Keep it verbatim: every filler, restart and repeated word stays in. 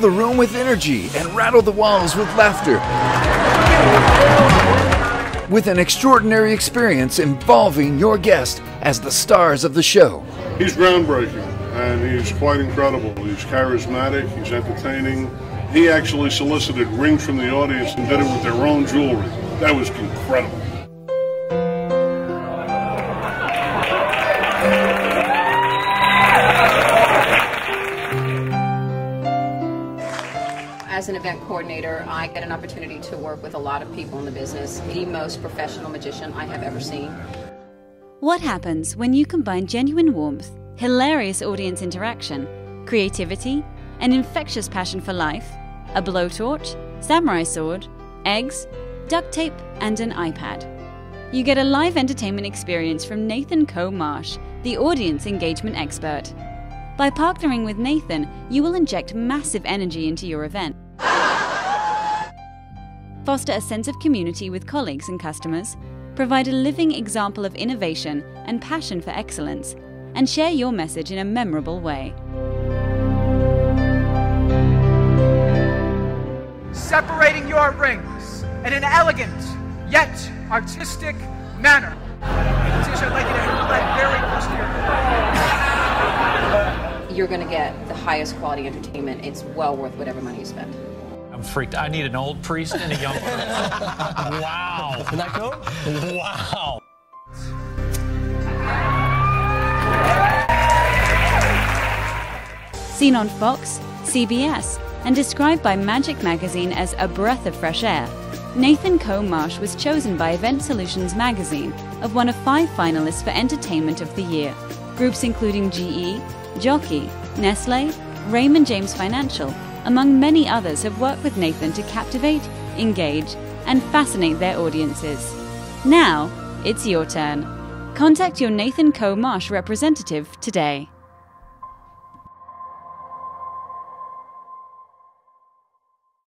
the room with energy and rattle the walls with laughter. With an extraordinary experience involving your guest as the stars of the show. He's groundbreaking and he's quite incredible. He's charismatic, he's entertaining. He actually solicited rings from the audience and did it with their own jewelry. That was incredible. As an event coordinator, I get an opportunity to work with a lot of people in the business, the most professional magician I have ever seen. What happens when you combine genuine warmth, hilarious audience interaction, creativity, an infectious passion for life, a blowtorch, samurai sword, eggs, duct tape, and an iPad? You get a live entertainment experience from Nathan Coe Marsh, the audience engagement expert. By partnering with Nathan, you will inject massive energy into your event. Foster a sense of community with colleagues and customers, provide a living example of innovation and passion for excellence, and share your message in a memorable way. Separating your rings in an elegant yet artistic manner. You're going to get the highest quality entertainment. It's well worth whatever money you spend. I'm freaked. I need an old priest and a young one. Wow. Isn't that cool? Wow. Seen on Fox, C B S, and described by Magic Magazine as a breath of fresh air, Nathan Coe Marsh was chosen by Event Solutions Magazine as one of five finalists for Entertainment of the Year. Groups including G E, Jockey, Nestlé, Raymond James Financial, among many others, have worked with Nathan to captivate, engage, and fascinate their audiences. Now, it's your turn. Contact your Nathan Coe Marsh representative today.